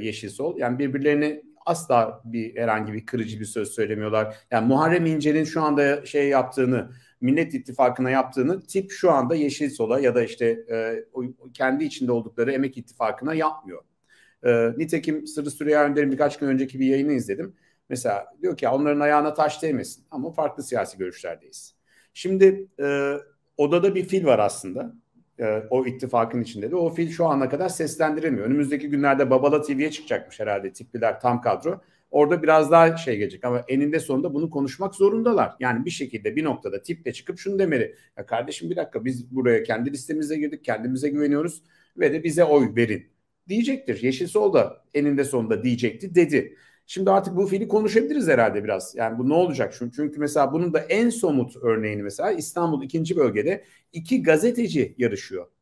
Yeşil Sol. Yani birbirlerini asla herhangi bir kırıcı bir söz söylemiyorlar. Yani Muharrem İnce'nin şu anda şey yaptığını, Millet İttifakı'na yaptığını TİP şu anda Yeşil Sol'a ya da işte kendi içinde oldukları Emek İttifakı'na yapmıyor. Nitekim Sırrı Süreyya Önder'in birkaç gün önceki bir yayını izledim. Mesela diyor ki onların ayağına taş değmesin ama farklı siyasi görüşlerdeyiz. Şimdi odada bir fil var aslında. O ittifakın içinde de. O fil şu ana kadar seslendirilmiyor. Önümüzdeki günlerde Babala TV'ye çıkacakmış herhalde tipliler tam kadro. Orada biraz daha şey gelecek ama eninde sonunda bunu konuşmak zorundalar. Yani bir şekilde bir noktada tiple çıkıp şunu demeli. Ya kardeşim bir dakika biz buraya kendi listemize girdik, kendimize güveniyoruz ve de bize oy verin diyecektir. Yeşil Sol da eninde sonunda diyecekti dedi. Şimdi artık bu fiili konuşabiliriz herhalde biraz. Yani bu ne olacak? Çünkü mesela bunun da en somut örneğini mesela İstanbul 2. bölgede 2 gazeteci yarışıyor.